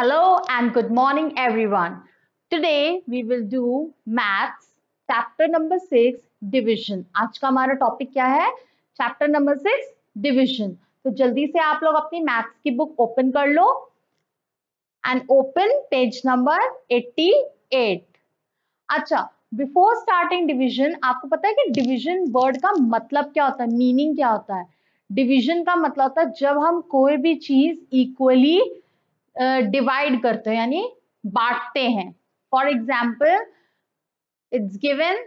Hello and good morning everyone. Today we will do maths chapter number 6 division. आज का हमारा topic क्या है? Chapter number 6 division. तो जल्दी से आप लोग अपनी maths की book open कर लो and open page number 88. अच्छा, before starting division आपको पता है कि division word का मतलब क्या होता है, meaning क्या होता है? Division का मतलब होता है जब हम कोई भी चीज equally डिवाइड करते हैं यानी बांटते हैं. For example it's given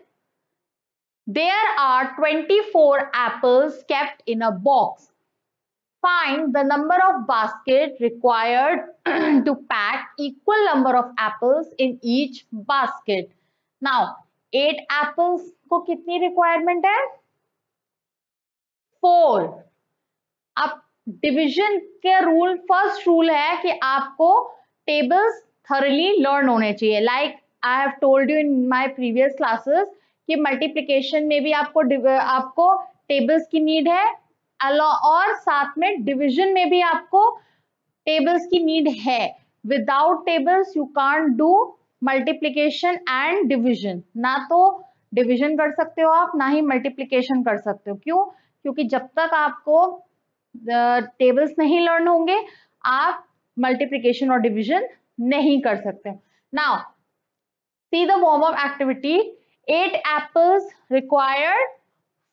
there are 24 apples kept in a box. Find the number of basket required to pack equal number of apples in each basket. Now 8 apples को कितनी रिक्वायरमेंट है? 4. अब division के रूल, फर्स्ट रूल है कि आपको tables thoroughly learn होने चाहिए. Like I have told you in my previous classes कि मल्टीप्लिकेशन में भी आपको टेबल्स की नीड है और साथ में डिवीजन में भी आपको टेबल्स की नीड है. Without tables you can't do multiplication and division. ना तो डिवीजन कर सकते हो आप, ना ही मल्टीप्लिकेशन कर सकते हो. क्यों? क्योंकि जब तक आपको टेबल्स नहीं लर्न होंगे आप मल्टीप्लिकेशन और डिवीजन नहीं कर सकते. Now see the warm up activity. 8 apples required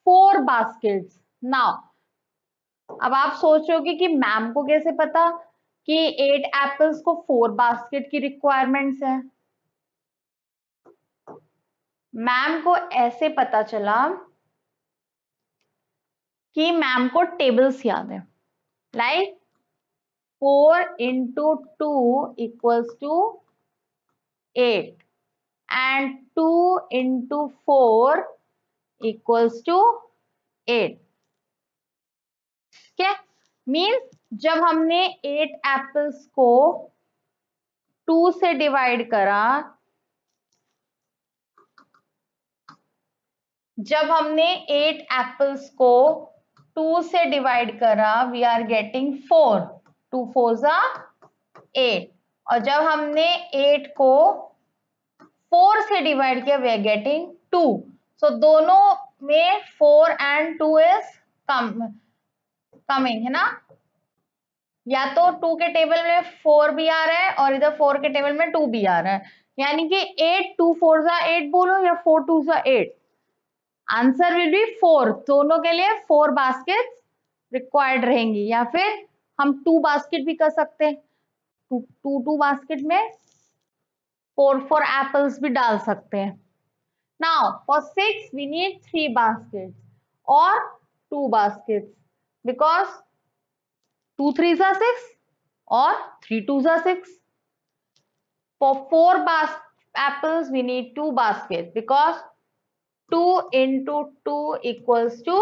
4 baskets. Now अब आप सोचोगे कि मैम को कैसे पता कि 8 एप्पल्स को 4 बास्केट की रिक्वायरमेंट्स है. मैम को ऐसे पता चला कि मैम को टेबल्स याद है. Like 4 into 2 equals to 8 and 2 into 4 equals to 8. ठीक है, मीन्स जब हमने 8 एप्पल्स को 2 से डिवाइड करा, जब हमने 8 एप्पल्स को 2 से डिवाइड करा वी आर गेटिंग 4. 2 × 4 = 8 और जब हमने 8 को 4 से डिवाइड किया वी आर गेटिंग 2. सो दोनों में 4 and 2 इज कमिंग है ना. या तो 2 के टेबल में 4 भी आ रहा है और इधर 4 के टेबल में 2 भी आ रहा है, यानी कि 8 2 4 = 8 बोलो या 4 2 = 8. Answer will be 4. दोनों के लिए 4 बास्केट रिक्वायर्ड रहेंगी. या फिर हम 2 बास्केट भी कर सकते हैं. 2 बास्केट में 4 एप्पल्स भी डाल सकते हैं. Now for 6 we need 3 basket और 2 बास्केट बिकॉज 2 3s are 6 और 3 2s are 6. For 4 apples we need 2 basket because 2 into 2 equals to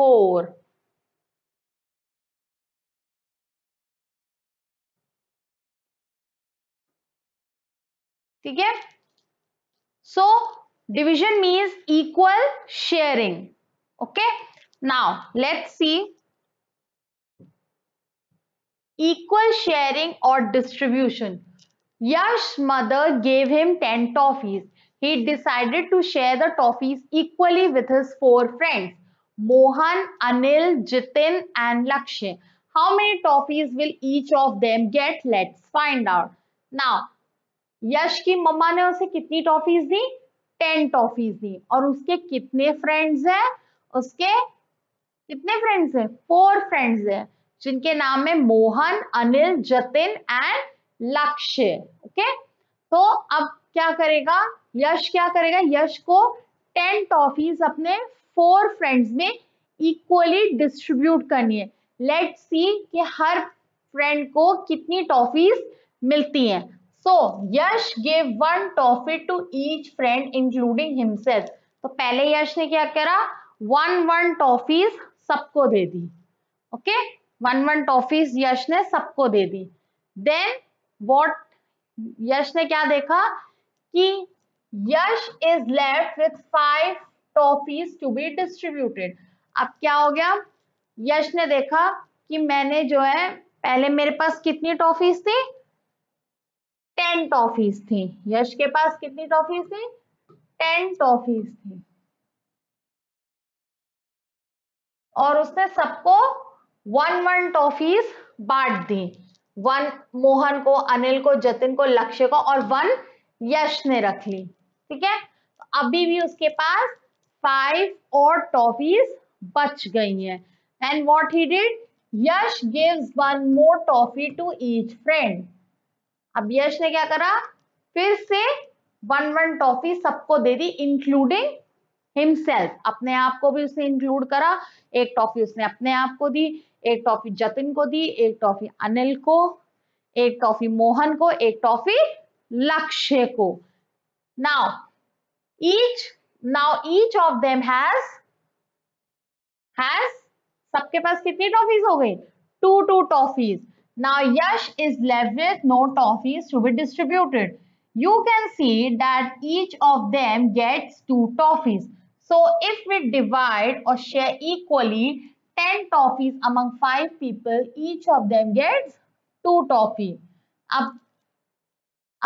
4. ठीक है. So division means equal sharing. Okay. Now let's see equal sharing or distribution. Yash's mother gave him 10 toffees. He decided to share the toffees equally with his 4 friends, Mohan, Anil, Jitin, and Lakshay. How many toffees will each of them get? Let's find out. Now, यश की मम्मा ने उसे कितनी toffees दी? 10 toffees दी. और उसके कितने friends हैं? उसके कितने फ्रेंड्स हैं? 4 फ्रेंड्स हैं, जिनके नाम है मोहन, अनिल, जतिन एंड लक्ष्य. ओके, तो अब क्या करेगा यश? यश को 10 टॉफीज अपने 4 फ्रेंड्स में इक्वली डिस्ट्रीब्यूट करनी है. लेट्स सी कि हर फ्रेंड को कितनी टॉफीज मिलती हैं. So Yash give 1 toffee to each friend including himself. तो पहले यश ने क्या करा? 1 टॉफीज सबको दे दी. ओके, 1 टॉफीज यश ने सबको दे दी. देन व्हाट यश ने क्या देखा कि Yash is left with 5 toffees to be distributed. अब क्या हो गया? यश ने देखा कि मैंने जो है पहले मेरे पास कितनी टॉफीज थी? 10 टॉफीज थी। यश के पास कितनी टॉफीज थी? 10 टॉफीज थी और उसने सबको 1-1 टॉफीज बांट दी। 1 मोहन को, अनिल को, जतिन को, लक्ष्य को और 1 यश ने रख ली। ठीक है, अभी भी उसके पास 5 और टॉफीज बच गई हैं। And what he did, Yash gives 1 more toffee to each friend. अब यश ने क्या करा, फिर से 1-1 टॉफी सबको दे दी, इंक्लूडिंग हिमसेल्फ। अपने आप को भी उसने इंक्लूड करा। एक टॉफी उसने अपने आप को दी, एक टॉफी जतिन को दी, एक टॉफी अनिल को, एक टॉफी मोहन को, एक टॉफी लक्ष्य को। Now each of them has, सबके पास कितनी टॉफीज हो गई? 2-2 toffees. Now Yash is left with no toffees to be distributed. You can see that each of them gets 2 toffees. So if we divide or share equally 10 toffees among 5 people, each of them gets 2 toffee. अब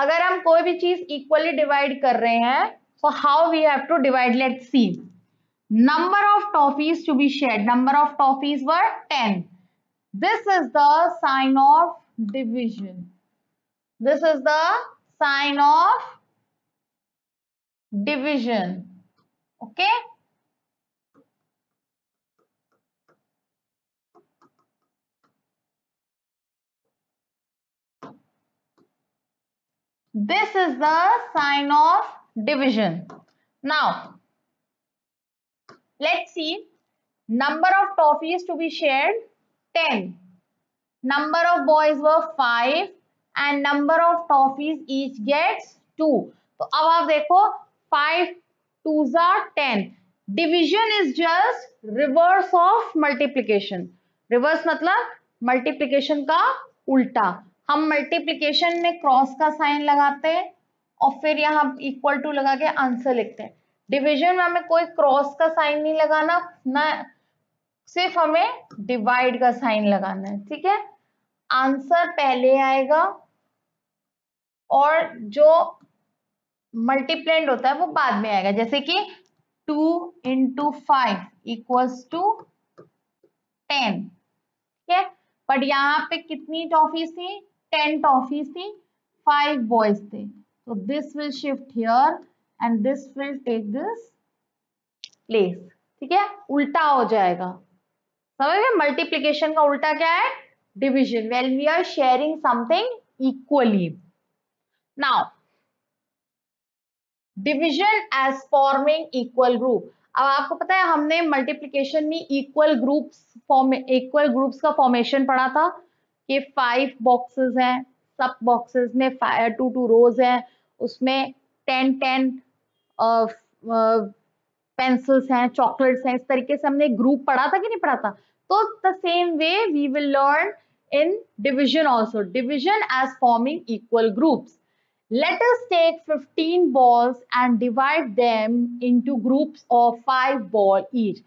अगर हम कोई भी चीज equally divide कर रहे हैं, so how we have to divide? Let's see. Number of toffees to be shared. Number of toffees were 10. This is the sign of division. This is the sign of division. Okay, this is the sign of division. Now let's see, number of toffees to be shared 10, number of boys were 5 and number of toffees each gets 2. तो अब आप देखो 5 2 10, division is just reverse of multiplication. Reverse मतलब multiplication का उल्टा। हम multiplication में cross का साइन लगाते हैं और फिर यहाँ इक्वल टू लगा के आंसर लिखते हैं। डिविजन में हमें कोई क्रॉस का साइन नहीं लगाना, ना सिर्फ हमें डिवाइड का साइन लगाना है। ठीक है, आंसर पहले आएगा और जो मल्टीप्लाइड होता है वो बाद में आएगा। जैसे कि 2 × 5 = 10, ठीक है। बट यहाँ पे कितनी टॉफीज थी? 10 टॉफीज थी, 5 बॉयज थे। तो this will shift here and this will take this place. ठीक है, उल्टा हो जाएगा। समझ गए, मल्टीप्लीकेशन का उल्टा क्या है? Division, when we are sharing something equally. Now, division as forming equal group. अब आपको पता है हमने मल्टीप्लीकेशन में इक्वल ग्रुप्स का फॉर्मेशन पढ़ा था कि 5 बॉक्सेस हैं, सब बॉक्सेस में 2-2 रोज हैं, उसमें 10-10 पेंसिल्स हैं, चॉकलेट्स हैं। इस तरीके से हमने ग्रुप पढ़ा था कि नहीं पढ़ा था? तो the same way we will learn in division also. Division as forming equal groups. Let us take 15 balls and divide them into groups of 5 ball each.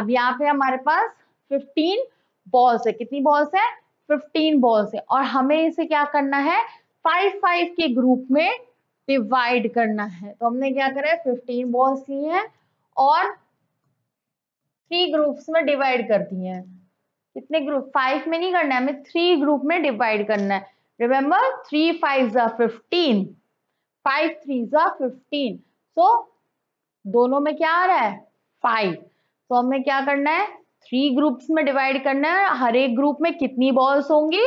अब यहाँ पे हमारे पास 15 balls है। कितनी balls है? 15 balls है और हमें इसे क्या करना है? 5-5 के ग्रुप में डिवाइड करना है। तो हमने क्या करा है? 15 balls ली हैं और 3 ग्रुप्स में डिवाइड कर दिए हैं। कितने ग्रुप? 5 में नहीं करना है, हमें 3 ग्रुप में डिवाइड करना है। Remember 3 5s are 15, 5 3s are 15। सो दोनों में क्या आ रहा है? 5। तो हमने क्या करना है? 3 ग्रुप्स में डिवाइड करना है। हर एक ग्रुप में कितनी बॉल्स होंगी?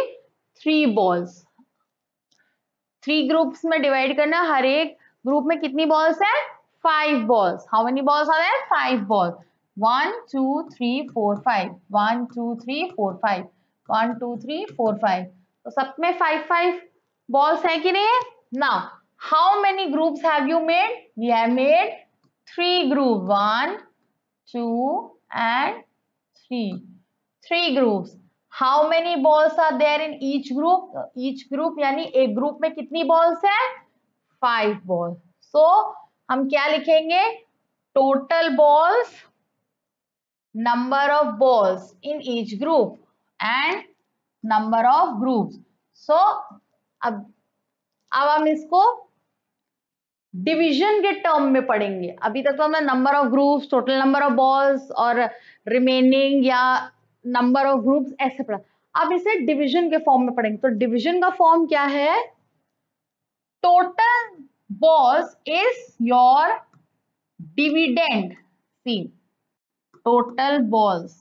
3 बॉल्स। 3 ग्रुप्स में डिवाइड करना है। हर एक ग्रुप में कितनी बॉल्स है? 5 balls. How many balls are there? 5 balls. 1 2 3 4 5, 1 2 3 4 5, 1 2 3 4 5। तो सब में 5-5 बॉल्स है कि नहीं? Now how many groups have you made? We have made 3 group, 1 2 and 3, 3 groups. How many balls are there in each group? Each group यानी एक group में कितनी बॉल्स है? 5 बॉल्स। सो हम क्या लिखेंगे? Total balls, number of balls in each group and number of groups. So अब अब हम इसको डिवीजन के टर्म में पढ़ेंगे। अभी तक तो हमने number of groups, total number of balls और रिमेनिंग या नंबर ऑफ ग्रुप्स ऐसे पढ़ा। अब इसे डिवीजन के फॉर्म में पढ़ेंगे। तो डिवीजन का फॉर्म क्या है? Total balls is your dividend. See, total balls,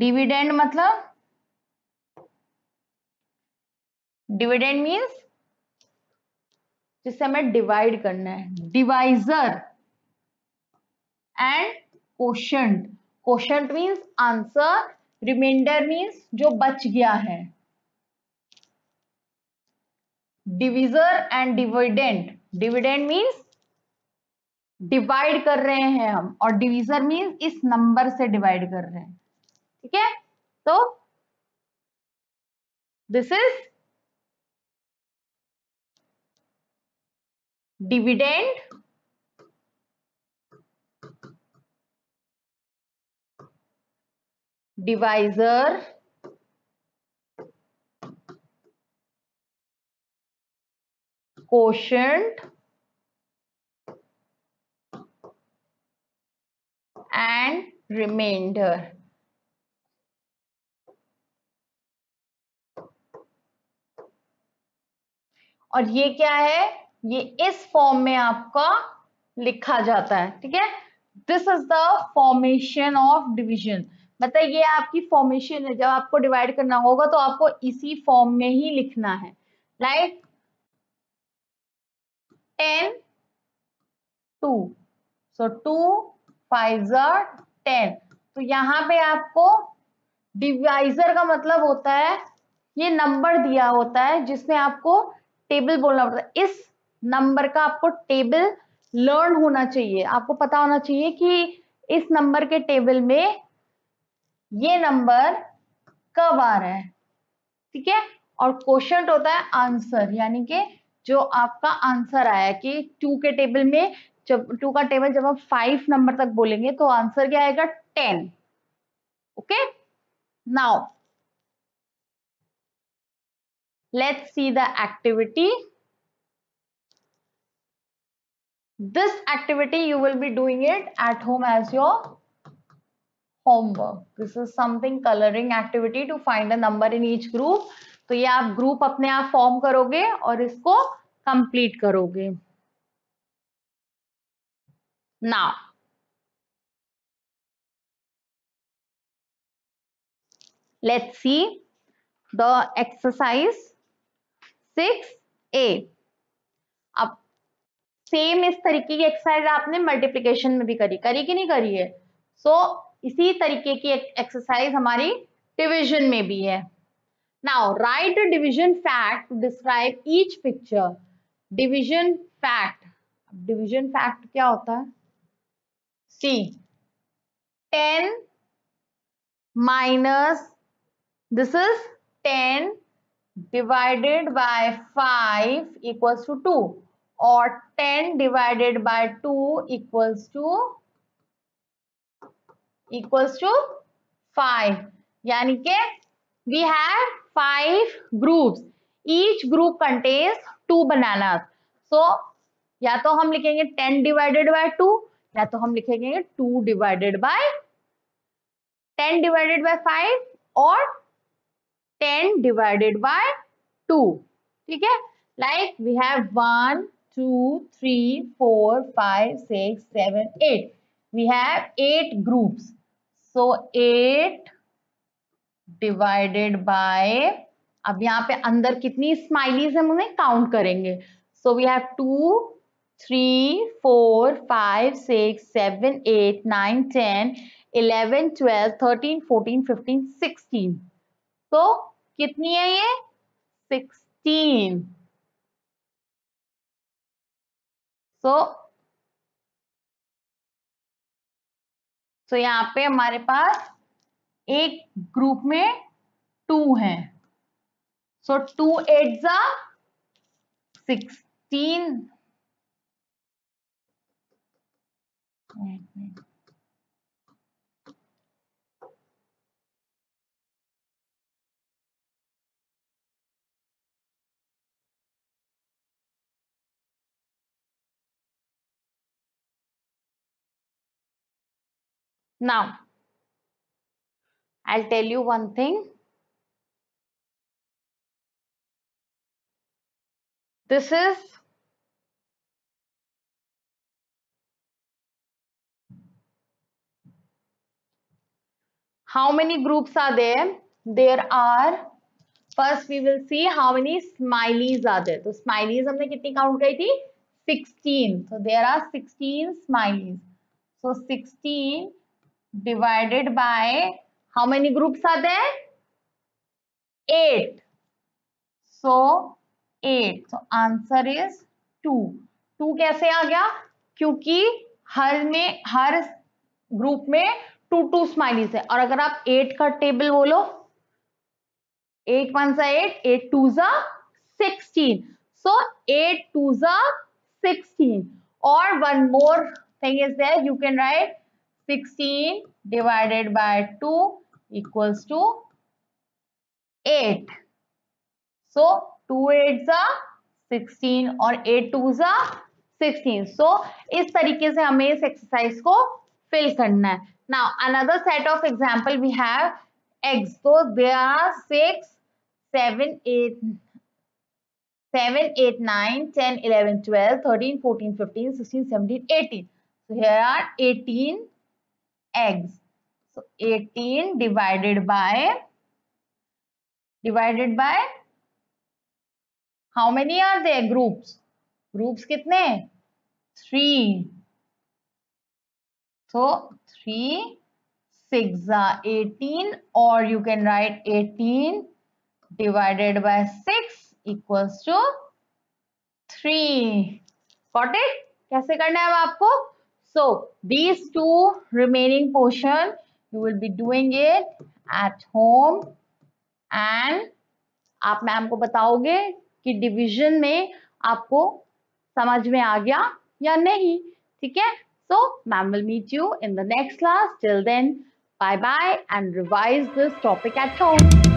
dividend मतलब, डिविडेंड मीन्स जिससे हमें डिवाइड करना है, divisor and quotient. Quotient means answer, reminder means जो बच गया है। Divisor and dividend, dividend means divide कर रहे हैं हम, और डिविजर मीन्स इस नंबर से डिवाइड कर रहे हैं। ठीक है, तो this is dividend divisor quotient and reminder. और ये क्या है? ये इस फॉर्म में आपका लिखा जाता है। ठीक है, this is the formation of division. मतलब ये आपकी फॉर्मेशन है, जब आपको डिवाइड करना होगा तो आपको इसी फॉर्म में ही लिखना है। Like 10 2, so 2 5 10। तो यहाँ पे आपको डिवाइजर का मतलब होता है ये नंबर दिया होता है जिसमें आपको टेबल बोलना पड़ता है। इस नंबर का आपको टेबल लर्न होना चाहिए, आपको पता होना चाहिए कि इस नंबर के टेबल में ये नंबर कब आ रहा है। ठीक है, और क्वोशंट होता है आंसर, यानी कि जो आपका आंसर आया कि 2 के टेबल में, जब 2 का टेबल जब हम 5 नंबर तक बोलेंगे तो आंसर क्या आएगा? 10। Okay, now let's see the activity. This activity you will be doing it at home as your homework. This is something coloring activity to find a number in each group. तो ये आप group अपने आप form करोगे और इसको complete करोगे। Now, let's see the exercise 6A. अब सेम इस तरीके की एक्सरसाइज आपने मल्टीप्लिकेशन में भी करी कि नहीं करी है? सो इसी तरीके की एक्सरसाइज हमारी डिवीजन में भी है। Now write a division fact to describe each picture. Division fact, division fact क्या होता है? सी 10 - दिस इज 10 ÷ 5 = 2 और 10 ÷ 2 equals to 5। यानी के we have 5 groups. Each group contains 2 bananas. So या तो हम लिखेंगे 10 ÷ 2 या तो हम लिखेंगे 2 ÷ 10 ÷ 5 और 10 ÷ 2। ठीक है, like we have 1 2 3 4 5 6 7 8. We have 8 groups. So 8 ÷ अब यहाँ पे अंदर कितनी स्माइलीज हम उन्हें काउंट करेंगे। So we have 2 3 4 5 6 7 8 9 10 11 12 13 14 15 16। तो कितनी है ये? 16। So यहाँ पे हमारे पास एक ग्रुप में 2 हैं। सो 2 × 8 = 16। Now, I'll tell you one thing. This is how many groups are there? There are, first we will see how many smileys are there. So smileys हमने कितनी count करी थी? 16. So there are 16 smileys. So 16 divided by how many groups are there? 8. So 8. So answer is 2. 2 कैसे आ गया? क्योंकि हर group में 2-2 smileys है, और अगर आप 8 का टेबल बोलो 8 1 8, 8 2 16, सो 8 2 16. और one more thing is there, you can write 16 divided by 2 equals to 8. So 2 8s are 16 और 8 2s are 16. So इस तरीके से हमें इस एक्सरसाइज को फिल करना है. Now another set of example we have eggs. So there are 6 7 8 9 10 11 12 13 14 15 16 17 18. So here are 18 eggs. So 18 divided by how many are there groups? Groups कितने? 3. So 3 6 are 18, or you can write 18 divided by 6 equals to 3. Got it? कैसे करना है आपको? So these two remaining portion you will be doing it at home, and आप ma'am को बताओगे कि division में आपको समझ में आ गया या नहीं. ठीक है? So ma'am will meet you in the next class. Till then, bye bye, and revise this topic at home.